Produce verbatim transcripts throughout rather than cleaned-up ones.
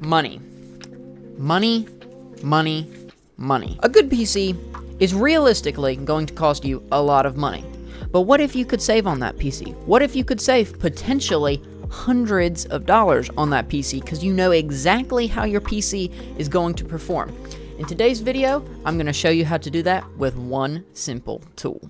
Money. Money, money, money. A good P C is realistically going to cost you a lot of money. But what if you could save on that P C? What if you could save potentially hundreds of dollars on that P C because you know exactly how your P C is going to perform? In today's video, I'm going to show you how to do that with one simple tool.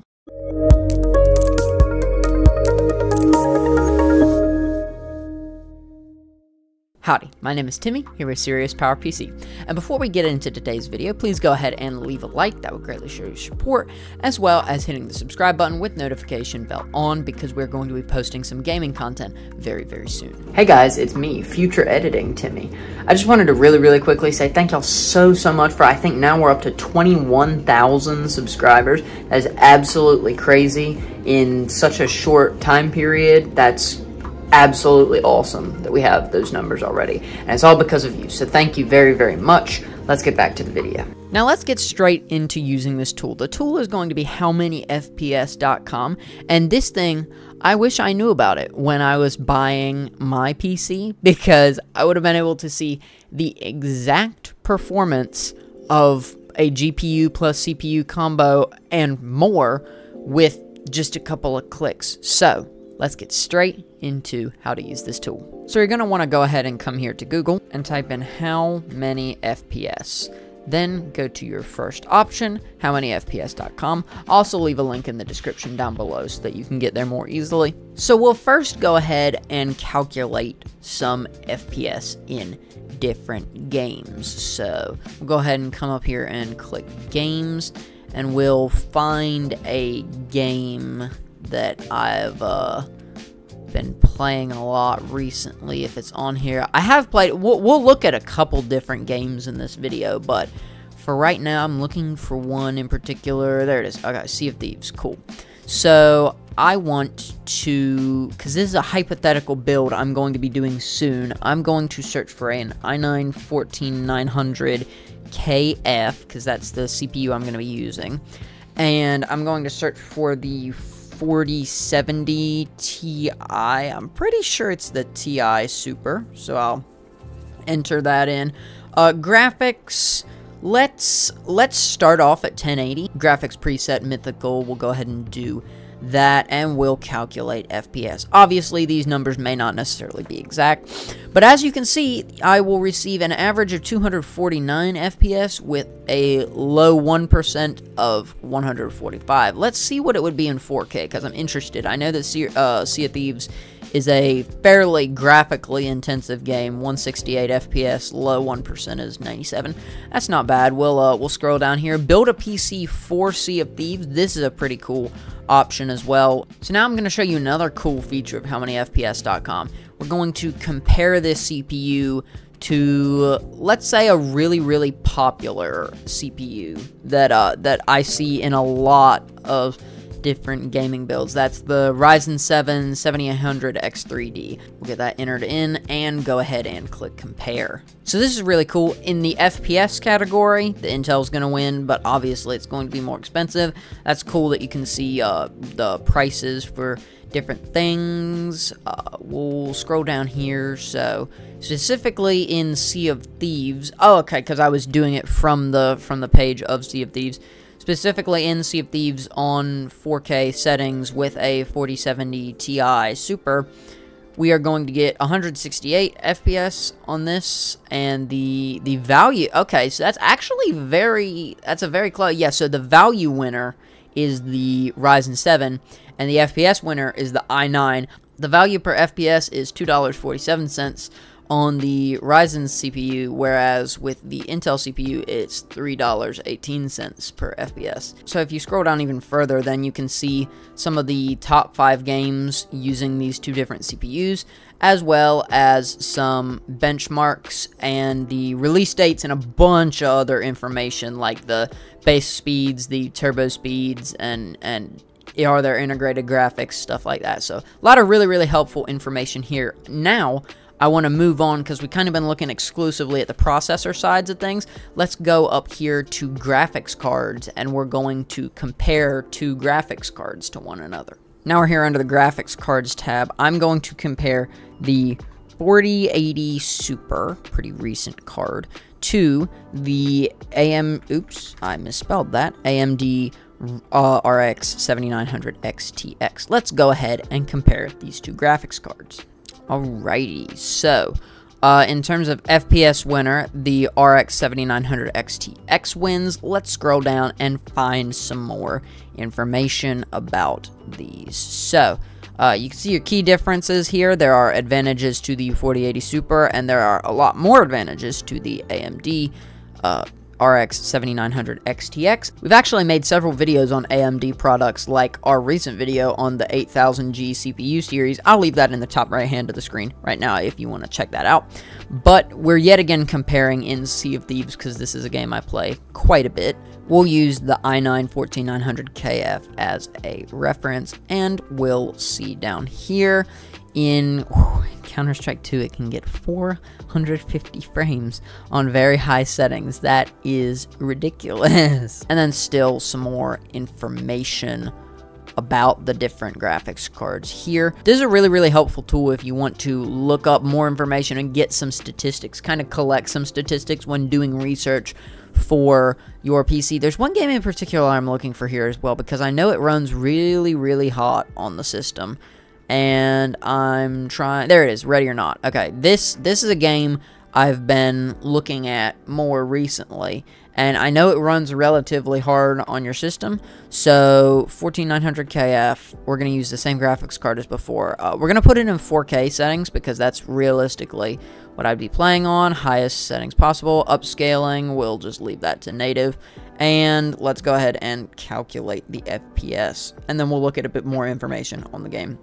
Howdy, my name is Timmy, here with Sirius Power P C. And before we get into today's video, please go ahead and leave a like, that would greatly show your support, as well as hitting the subscribe button with notification bell on, because we're going to be posting some gaming content very, very soon. Hey guys, it's me, Future Editing Timmy. I just wanted to really, really quickly say thank y'all so, so much for, I think now we're up to twenty-one thousand subscribers. That is absolutely crazy in such a short time period. That's absolutely awesome that we have those numbers already, and it's all because of you, so thank you very, very much. Let's get back to the video. Now let's get straight into using this tool. The tool is going to be How Many F P S dot com, and this thing, I wish I knew about it when I was buying my P C, because I would have been able to see the exact performance of a G P U plus C P U combo and more with just a couple of clicks. So let's get straight into how to use this tool. So you're going to want to go ahead and come here to Google and type in how many F P S. Then go to your first option, How Many F P S dot com. Also leave a link in the description down below so that you can get there more easily. So we'll first go ahead and calculate some F P S in different games. So we'll go ahead and come up here and click games, and we'll find a game that I've uh, been playing a lot recently. If it's on here, I have played, we'll, we'll look at a couple different games in this video, but for right now, I'm looking for one in particular. There it is. Okay, Sea of Thieves, cool. So I want to, because this is a hypothetical build I'm going to be doing soon, I'm going to search for an i nine fourteen nine hundred K F, because that's the C P U I'm going to be using, and I'm going to search for the forty seventy T I. I'm pretty sure it's the T I Super, so I'll enter that in. Uh, graphics, let's let's start off at ten eighty. Graphics preset mythical, we'll go ahead and do that, and we'll calculate F P S. Obviously, these numbers may not necessarily be exact, but as you can see, I will receive an average of two hundred forty-nine F P S with a low one percent of one hundred forty-five. Let's see what it would be in four K, because I'm interested. I know that Sea, uh, Sea of Thieves is a fairly graphically intensive game. one sixty-eight F P S, low one percent is ninety-seven. That's not bad. We'll, uh, we'll scroll down here. Build a P C for Sea of Thieves. This is a pretty cool option as well. So now I'm going to show you another cool feature of How Many F P S dot com. We're going to compare this C P U to, uh, let's say, a really, really popular C P U that uh, that I see in a lot of different gaming builds. That's the Ryzen seven seventy-eight hundred X three D. We'll get that entered in and go ahead and click compare. So this is really cool. In the F P S category, the Intel's going to win, but obviously it's going to be more expensive. That's cool that you can see uh, the prices for different things. Uh, we'll scroll down here. So specifically in Sea of Thieves. Oh, okay, because I was doing it from the from the page of Sea of Thieves. Specifically in Sea of Thieves on four K settings with a forty seventy T I Super, we are going to get one hundred sixty-eight F P S on this, and the the value, okay, so that's actually very, that's a very close, yeah, so the value winner is the Ryzen seven, and the F P S winner is the i nine. The value per F P S is two dollars and forty-seven cents on the Ryzen C P U, whereas with the Intel C P U, it's three dollars and eighteen cents per F P S. So if you scroll down even further, then you can see some of the top five games using these two different C P Us, as well as some benchmarks and the release dates and a bunch of other information like the base speeds, the turbo speeds, and, and are there integrated graphics, stuff like that. So a lot of really, really helpful information here. Now, I want to move on because we've kind of been looking exclusively at the processor sides of things. Let's go up here to graphics cards, and we're going to compare two graphics cards to one another. Now we're here under the graphics cards tab. I'm going to compare the forty eighty Super, pretty recent card, to the A M, oops, I misspelled that, A M D uh, R X seventy-nine hundred X T X. Let's go ahead and compare these two graphics cards. Alrighty, so uh, in terms of F P S winner, the R X seventy-nine hundred X T X wins. Let's scroll down and find some more information about these. So Uh, you can see your key differences here. There are advantages to the forty eighty Super, and there are a lot more advantages to the A M D uh, R X seventy-nine hundred X T X. We've actually made several videos on A M D products, like our recent video on the eight thousand G C P U series. I'll leave that in the top right hand of the screen right now if you want to check that out. But we're yet again comparing in Sea of Thieves, because this is a game I play quite a bit. We'll use the i nine fourteen nine hundred K F as a reference, and we'll see down here in Counter-Strike two, it can get four hundred fifty frames on very high settings. That is ridiculous. And then still some more information about the different graphics cards here. This is a really, really helpful tool if you want to look up more information and get some statistics, kind of collect some statistics when doing research for your P C. There's one game in particular I'm looking for here as well, because I know it runs really, really hot on the system. And I'm trying, there it is, Ready or Not. Okay, this, this is a game I've been looking at more recently, and I know it runs relatively hard on your system. So fourteen nine hundred K F, we're going to use the same graphics card as before. Uh, we're going to put it in four K settings, because that's realistically what I'd be playing on. Highest settings possible. Upscaling, we'll just leave that to native. And let's go ahead and calculate the F P S, and then we'll look at a bit more information on the game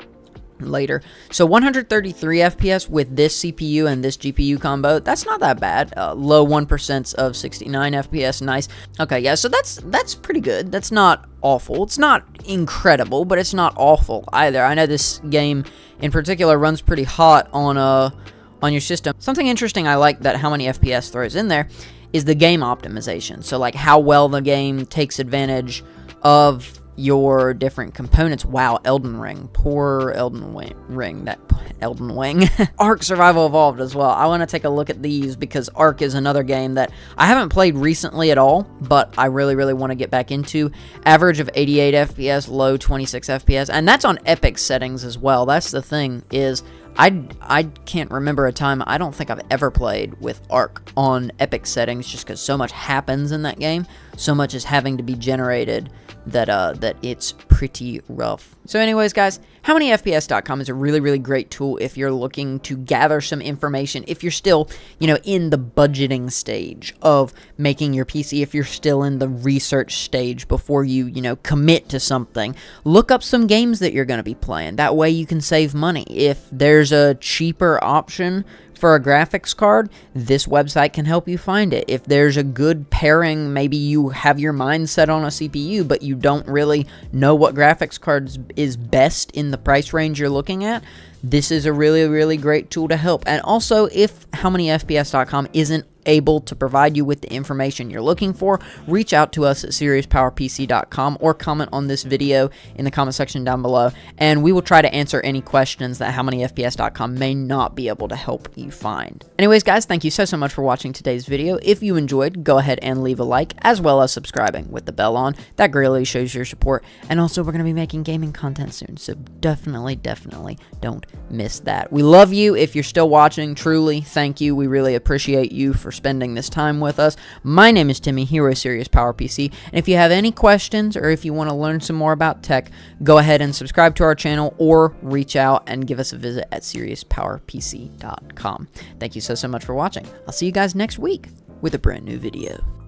later. So one hundred thirty-three F P S with this C P U and this G P U combo, that's not that bad. Uh, low one percent of sixty-nine F P S, nice. Okay, yeah, so that's that's pretty good. That's not awful. It's not incredible, but it's not awful either. I know this game in particular runs pretty hot on a on your system. Something interesting I like that How Many F P S throws in there is the game optimization. So like how well the game takes advantage of your different components. Wow, Elden Ring. Poor Elden Ring. That Elden Ring. Ark Survival Evolved as well. I want to take a look at these, because Ark is another game that I haven't played recently at all, but I really, really want to get back into. Average of eighty-eight F P S, low twenty-six F P S, and that's on epic settings as well. That's the thing, is I, I can't remember a time, I don't think I've ever played with Ark on epic settings, just because so much happens in that game. So much is having to be generated that uh, that it's pretty rough. So anyways, guys, How Many F P S dot com is a really, really great tool if you're looking to gather some information, if you're still, you know, in the budgeting stage of making your P C, if you're still in the research stage before you, you know, commit to something. Look up some games that you're going to be playing. That way you can save money. If there's a cheaper option for a graphics card, this website can help you find it. If there's a good pairing, maybe you have your mind set on a C P U, but you don't really know what graphics card is best in the price range you're looking at, this is a really, really great tool to help. And also, if How Many F P S dot com isn't able to provide you with the information you're looking for, reach out to us at Sirius Power P C dot com or comment on this video in the comment section down below, and we will try to answer any questions that How Many F P S dot com may not be able to help you find. Anyways, guys, thank you so, so much for watching today's video. If you enjoyed, go ahead and leave a like, as well as subscribing with the bell on. That greatly shows your support. And also, we're going to be making gaming content soon, so definitely, definitely don't miss that. We love you. If you're still watching, truly, thank you. We really appreciate you for spending this time with us. My name is Timmy, here at Sirius Power P C, and if you have any questions, or if you want to learn some more about tech, go ahead and subscribe to our channel, or reach out and give us a visit at Sirius Power P C dot com. Thank you so, so much for watching. I'll see you guys next week with a brand new video.